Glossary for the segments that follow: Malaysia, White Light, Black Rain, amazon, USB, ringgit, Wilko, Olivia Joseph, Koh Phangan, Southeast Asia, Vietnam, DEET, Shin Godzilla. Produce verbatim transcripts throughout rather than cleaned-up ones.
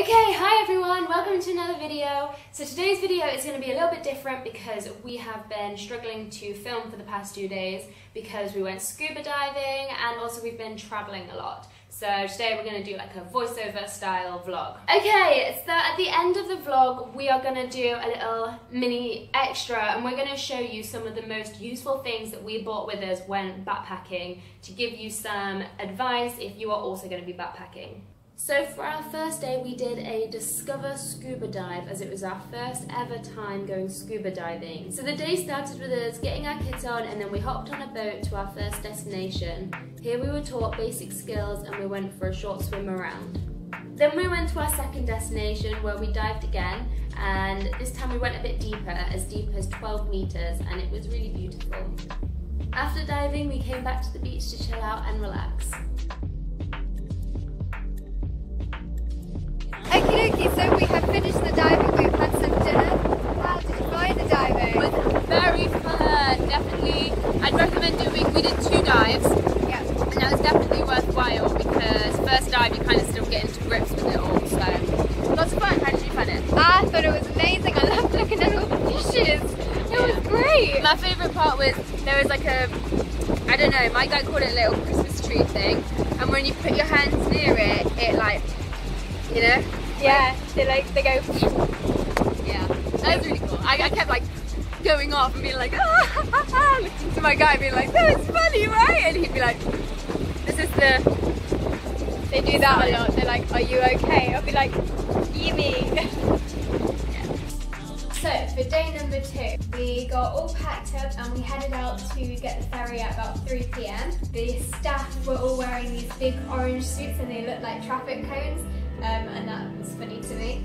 Okay, hi everyone, welcome to another video. So today's video is going to be a little bit different because we have been struggling to film for the past two days because we went scuba diving and also we've been traveling a lot. So today we're going to do like a voiceover style vlog. Okay, so at the end of the vlog we are going to do a little mini extra and we're going to show you some of the most useful things that we brought with us when backpacking to give you some advice if you are also going to be backpacking. So for our first day we did a Discover Scuba Dive as it was our first ever time going scuba diving. So the day started with us getting our kits on and then we hopped on a boat to our first destination. Here we were taught basic skills and we went for a short swim around. Then we went to our second destination where we dived again, and this time we went a bit deeper, as deep as twelve meters, and it was really beautiful. After diving we came back to the beach to chill out and relax. Okie dokie, so we have finished the diving, we've had some dinner. How did you find the diving? It was very fun, definitely. I'd recommend doing, we did two dives. Yeah. And that was definitely worthwhile because first dive you kind of still get into grips with it all, so lots of fun. How did you find it? I thought it was amazing, I loved looking at all the fishes. It yeah. was great. My favourite part was, there was like a, I don't know, my guy called it a little Christmas tree thing. And when you put your hands near it, it like, you know? Yeah, they like, they go. Yeah, that was really cool. I, I kept like going off and being like, ah, looking to my guy being like, that was funny, right? And he'd be like, this is the. They do that funny. A lot. They're like, are you okay? I'll be like, you mean. Yeah. So for day number two, we got all packed up and we headed out to get the ferry at about three p m The staff were all wearing these big orange suits and they looked like traffic cones. Um, and that was funny to me.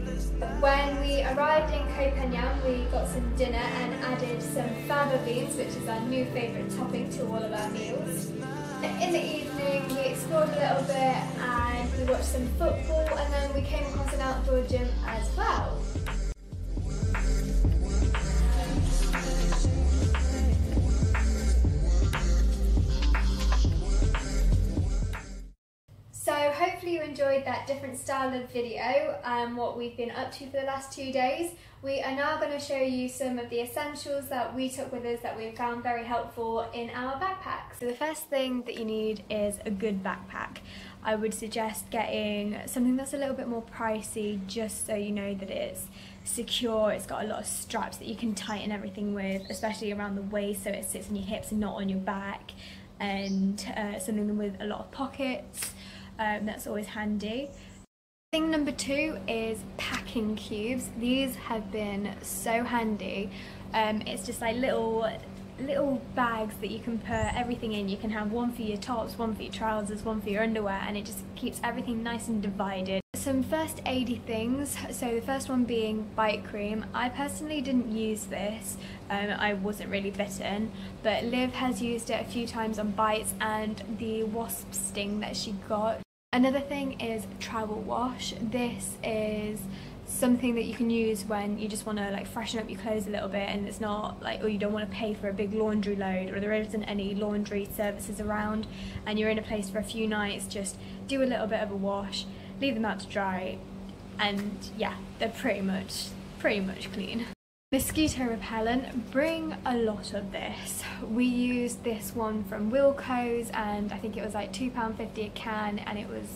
When we arrived in Koh Phangan, we got some dinner and added some fava beans, which is our new favourite topping to all of our meals. In the evening, we explored a little bit and we watched some football, and then we came across an outdoor gym as well. Hopefully you enjoyed that different style of video and what we've been up to for the last two days. We are now going to show you some of the essentials that we took with us that we've found very helpful in our backpacks. So the first thing that you need is a good backpack. I would suggest getting something that's a little bit more pricey just so you know that it's secure, it's got a lot of straps that you can tighten everything with, especially around the waist so it sits on your hips and not on your back, and uh, something with a lot of pockets. Um, that's always handy. Thing number two is packing cubes. These have been so handy. Um, it's just like little little bags that you can put everything in. You can have one for your tops, one for your trousers, one for your underwear, and it just keeps everything nice and divided. Some first aidy things, so the first one being bite cream. I personally didn't use this, um, I wasn't really bitten, but Liv has used it a few times on bites and the wasp sting that she got. Another thing is travel wash. This is something that you can use when you just want to like freshen up your clothes a little bit and it's not like, or you don't want to pay for a big laundry load, or there isn't any laundry services around and you're in a place for a few nights, just do a little bit of a wash, leave them out to dry, and yeah, they're pretty much pretty much clean. Mosquito repellent, bring a lot of this. We used this one from Wilko's and I think it was like two pounds fifty a can, and it was,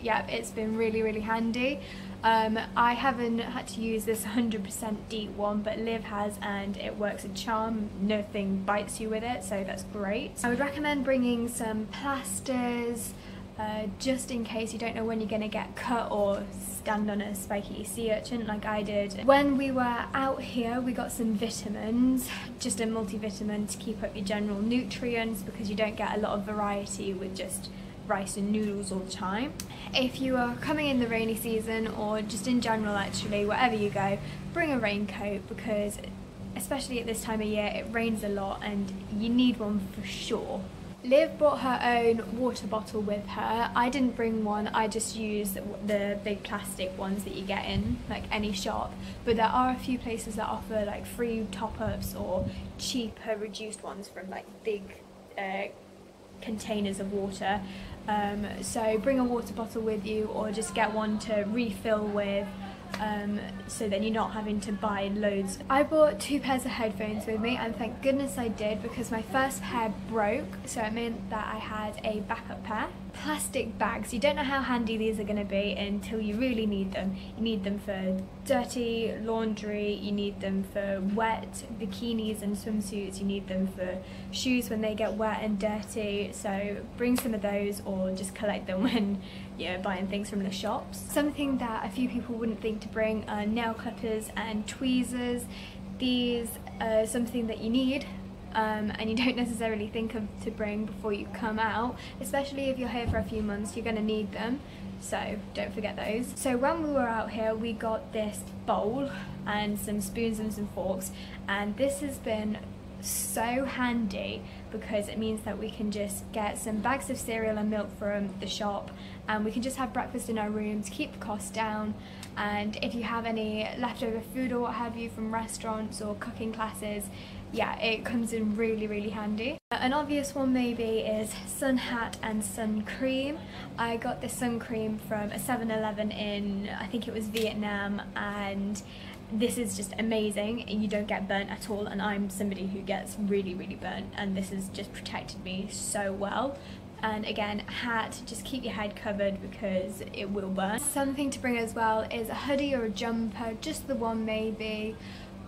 yeah, it's been really really handy. Um, I haven't had to use this one hundred percent DEET one, but Liv has, and it works a charm. Nothing bites you with it, so that's great. I would recommend bringing some plasters, uh, just in case you don't know when you're going to get cut or stand on a spiky sea urchin like I did. When we were out here, we got some vitamins, just a multivitamin to keep up your general nutrients because you don't get a lot of variety with just rice and noodles all the time. If you are coming in the rainy season, or just in general actually, wherever you go, bring a raincoat because especially at this time of year it rains a lot and you need one for sure. Liv brought her own water bottle with her. I didn't bring one, I just used the big plastic ones that you get in like any shop, but there are a few places that offer like free top-ups or cheaper reduced ones from like big uh, containers of water. Um, so bring a water bottle with you, or just get one to refill with, um, so then you're not having to buy loads. I bought two pairs of headphones with me, and thank goodness I did, because my first pair broke, so it meant that I had a backup pair. Plastic bags, you don't know how handy these are going to be until you really need them. You need them for dirty laundry, you need them for wet bikinis and swimsuits, you need them for shoes when they get wet and dirty, so bring some of those, or just collect them when you're buying things from the shops. Something that a few people wouldn't think to bring are nail clippers and tweezers. These are something that you need, Um, and you don't necessarily think of to bring before you come out, especially if you're here for a few months. You're going to need them, so don't forget those. So when we were out here, we got this bowl and some spoons and some forks, and this has been so handy because it means that we can just get some bags of cereal and milk from the shop, and we can just have breakfast in our rooms, keep the cost down. And if you have any leftover food or what have you from restaurants or cooking classes, yeah, it comes in really, really handy. An obvious one maybe is sun hat and sun cream. I got this sun cream from a seven eleven in, I think it was Vietnam, and this is just amazing. You don't get burnt at all, and I'm somebody who gets really, really burnt, and this has just protected me so well. And again, hat, just keep your head covered because it will burn. Something to bring as well is a hoodie or a jumper, just the one maybe,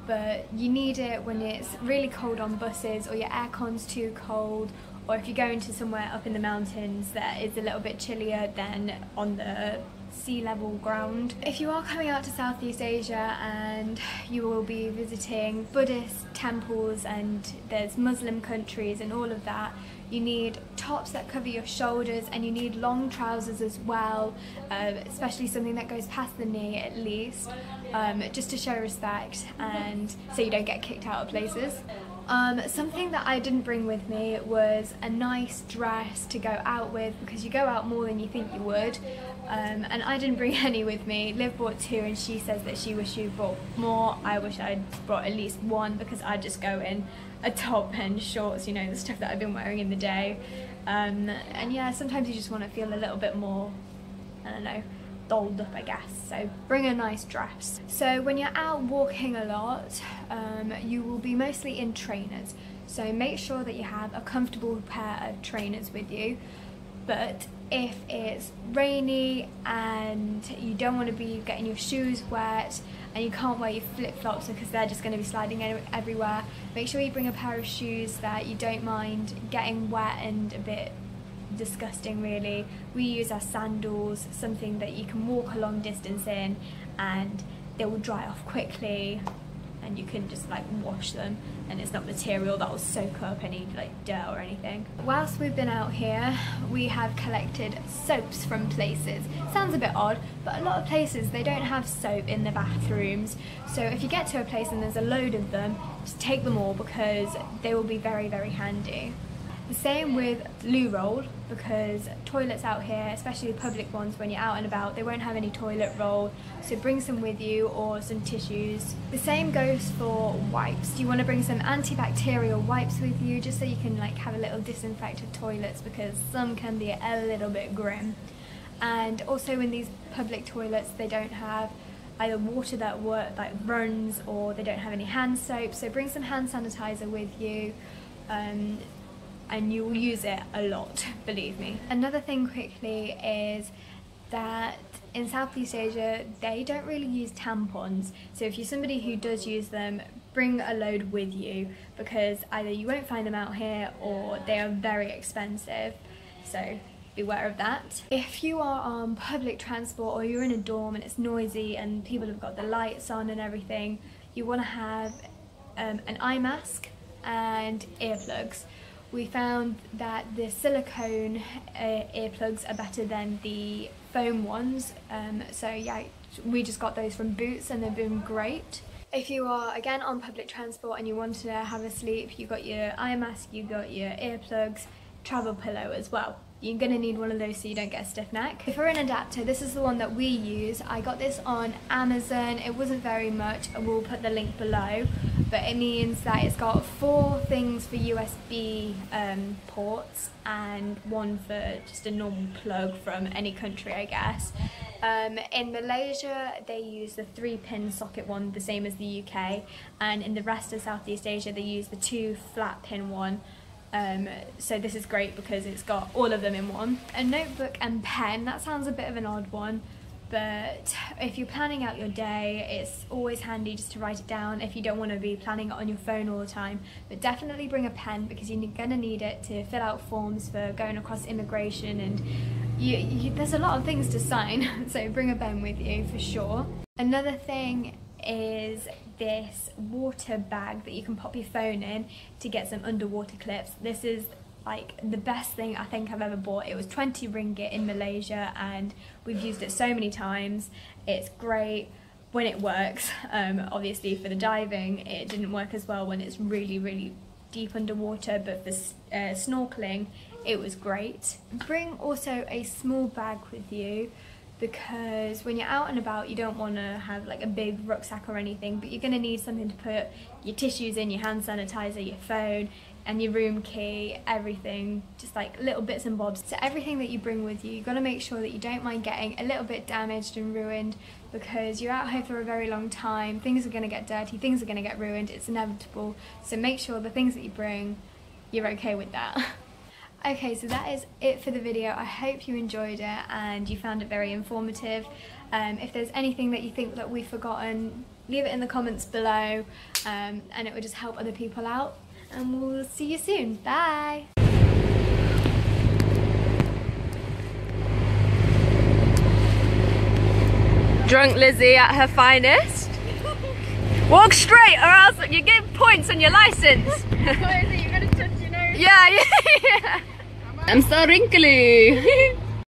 but you need it when it's really cold on buses, or your aircon's too cold, or if you're going to somewhere up in the mountains that is a little bit chillier than on the sea level ground. If you are coming out to Southeast Asia and you will be visiting Buddhist temples and there's Muslim countries and all of that, you need tops that cover your shoulders, and you need long trousers as well, uh, especially something that goes past the knee at least, um, just to show respect and so you don't get kicked out of places. Um, something that I didn't bring with me was a nice dress to go out with, because you go out more than you think you would, um, and I didn't bring any with me. Liv brought two, and she says that she wished she brought more. I wish I'd brought at least one, because I just go in a top and shorts, you know, the stuff that I've been wearing in the day, um, and yeah, sometimes you just want to feel a little bit more, I don't know, dolled up, I guess, so bring a nice dress. So when you're out walking a lot, um, you will be mostly in trainers, so make sure that you have a comfortable pair of trainers with you. But if it's rainy and you don't want to be getting your shoes wet, and you can't wear your flip-flops because they're just going to be sliding everywhere, make sure you bring a pair of shoes that you don't mind getting wet and a bit disgusting, really. We use our sandals, something that you can walk a long distance in and they will dry off quickly, and you can just like wash them, and it's not material that will soak up any like dirt or anything. Whilst we've been out here, we have collected soaps from places. Sounds a bit odd, but a lot of places they don't have soap in the bathrooms, so if you get to a place and there's a load of them, just take them all because they will be very, very handy. The same with loo roll, because toilets out here, especially the public ones, when you're out and about, they won't have any toilet roll, so bring some with you, or some tissues. The same goes for wipes. You want to bring some antibacterial wipes with you, just so you can like have a little disinfect of toilets, because some can be a little bit grim. And also in these public toilets, they don't have either water that work, like runs, or they don't have any hand soap, so bring some hand sanitizer with you. Um, and you'll use it a lot, believe me. Another thing quickly is that in Southeast Asia, they don't really use tampons. So if you're somebody who does use them, bring a load with you, because either you won't find them out here or they are very expensive, so beware of that. If you are on public transport or you're in a dorm and it's noisy and people have got the lights on and everything, you wanna have um, an eye mask and earplugs. We found that the silicone uh, earplugs are better than the foam ones, um, so yeah, we just got those from Boots and they've been great. If you are again on public transport and you want to have a sleep, you've got your eye mask, you've got your earplugs, travel pillow as well. You're gonna need one of those so you don't get a stiff neck. For an adapter, this is the one that we use. I got this on Amazon. It wasn't very much, and we'll put the link below. But it means that it's got four things for U S B um, ports and one for just a normal plug from any country, I guess. Um, in Malaysia, they use the three-pin socket one, the same as the U K. And in the rest of Southeast Asia, they use the two flat-pin one. Um, so this is great because it's got all of them in one. A notebook and pen, that sounds a bit of an odd one, but if you're planning out your day, it's always handy just to write it down if you don't want to be planning it on your phone all the time. But definitely bring a pen because you're going to need it to fill out forms for going across immigration, and you, you, there's a lot of things to sign, so bring a pen with you for sure. Another thing is this water bag that you can pop your phone in to get some underwater clips. This is like the best thing I think I've ever bought. It was twenty ringgit in Malaysia and we've used it so many times. It's great when it works. Um, obviously for the diving it didn't work as well when it's really really deep underwater, but for uh, snorkeling it was great. Bring also a small bag with you, because when you're out and about you don't want to have like a big rucksack or anything, but you're going to need something to put your tissues in, your hand sanitizer, your phone and your room key, everything, just like little bits and bobs. So everything that you bring with you, you've got to make sure that you don't mind getting a little bit damaged and ruined, because you're out here for a very long time, things are going to get dirty, things are going to get ruined, it's inevitable. So make sure the things that you bring, you're okay with that. Okay, so that is it for the video. I hope you enjoyed it and you found it very informative. Um, if there's anything that you think that we've forgotten, leave it in the comments below, um, and it would just help other people out. And we'll see you soon. Bye! Drunk Lizzie at her finest. Walk straight or else you get points on your license. Yeah, yeah, yeah. I'm so wrinkly.